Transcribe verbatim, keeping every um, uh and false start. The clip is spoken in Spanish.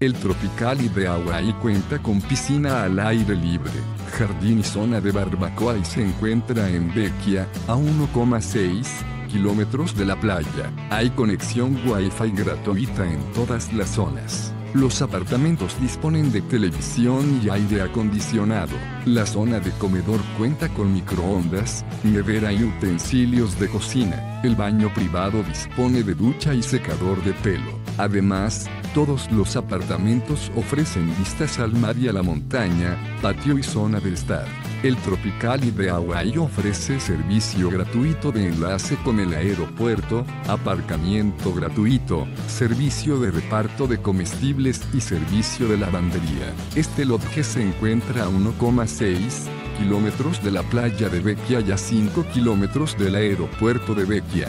El Tropical Hideaway cuenta con piscina al aire libre, jardín y zona de barbacoa y se encuentra en Bequia, a uno coma seis kilómetros de la playa. Hay conexión Wi-Fi gratuita en todas las zonas. Los apartamentos disponen de televisión y aire acondicionado. La zona de comedor cuenta con microondas, nevera y utensilios de cocina. El baño privado dispone de ducha y secador de pelo. Además, todos los apartamentos ofrecen vistas al mar y a la montaña, patio y zona de estar. El Tropical Hideaway ofrece servicio gratuito de enlace con el aeropuerto, aparcamiento gratuito, servicio de reparto de comestibles y servicio de lavandería. Este lodge se encuentra a uno coma seis kilómetros de la playa de Bequia y a cinco kilómetros del aeropuerto de Bequia.